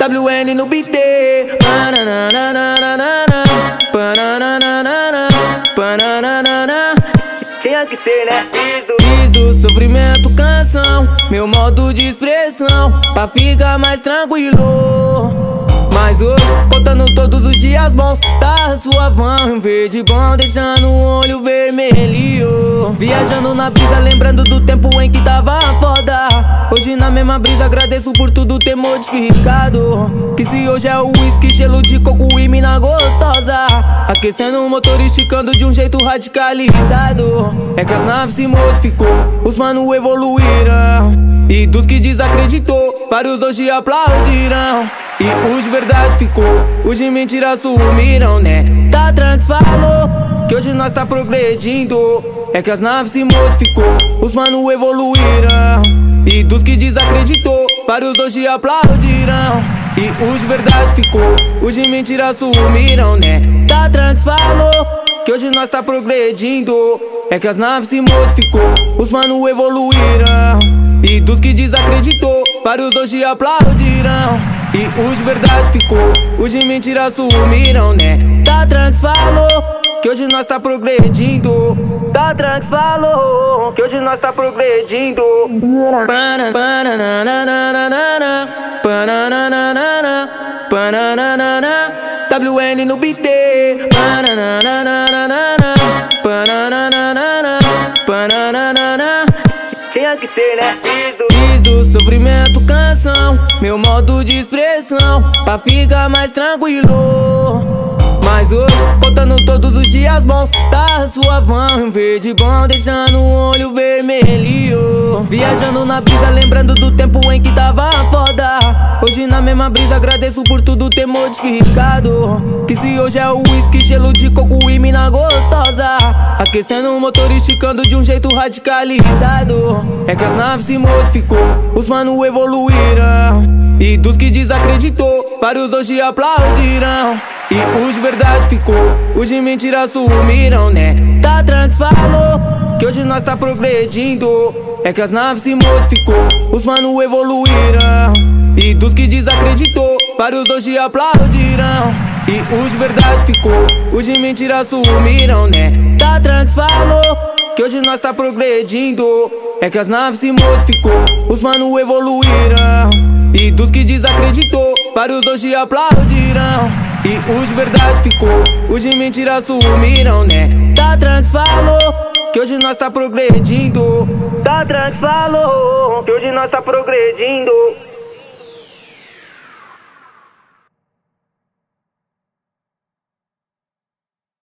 WN no BT. Tinha que ser, né? Fiz do sofrimento canção, meu modo de expressão, pra ficar mais tranquilo. Mas hoje, contando todos os dias bons, tá suavão, verde bom, deixando o olho vermelho. Viajando na brisa, lembrando do tempo em que tava foda. Hoje na mesma brisa, agradeço por tudo ter modificado. Que se hoje é o uísque, gelo de coco e mina gostosa. Aquecendo o motor e esticando de um jeito radicalizado. É que as naves se modificou, os mano evoluíram. E dos que desacreditou, vários hoje aplaudirão. E os de verdade ficou, os de mentira sumiram, né? Tá trans falou, que hoje nós tá progredindo. É que as naves se modificou, os mano evoluíram. E dos que desacreditou, vários hoje aplaudirão. E os de verdade ficou, os de mentira sumiram, né? Tá trans falou, que hoje nós tá progredindo. É que as naves se modificou, os mano evoluíram. E dos que desacreditou, vários hoje aplaudirão. E os de verdade ficou, os de mentira sumiram, né? Tá tranks falou, que hoje nós tá progredindo. Tá tranks falou, que hoje nós tá progredindo. WN no BT. Tinha que ser, né? Fiz do sofrimento canção, meu modo de expressão, pra ficar mais tranquilo. Mas hoje, contando todos os dias bons, tá suavão, verde bom, deixando o olho vermelho. Viajando na brisa, lembrando do tempo em que tava foda. Hoje na mesma brisa, agradeço por tudo ter modificado. Que se hoje é o uísque, gelo de coco e mina gostosa. Aquecendo o motor e esticando de um jeito radicalizado. É que as naves se modificou, os mano evoluíram. E dos que desacreditou, vários hoje aplaudirão. E os de verdade ficou, os de mentira sumiram, né? Tá trans falou, que hoje nós tá progredindo. É que as naves se modificou, os mano evoluíram. E dos que desacreditou, vários hoje aplaudirão. E os de verdade ficou, os de mentira sumiram, né? Tá tranks falou, que hoje nós tá progredindo. É que as naves se modificou, os mano evoluíram. E dos que desacreditou, vários hoje aplaudirão. E os de verdade ficou, os de mentira sumiram, né? Tá tranks falou, que hoje nós tá progredindo. Tá tranks falou, que hoje nós tá progredindo.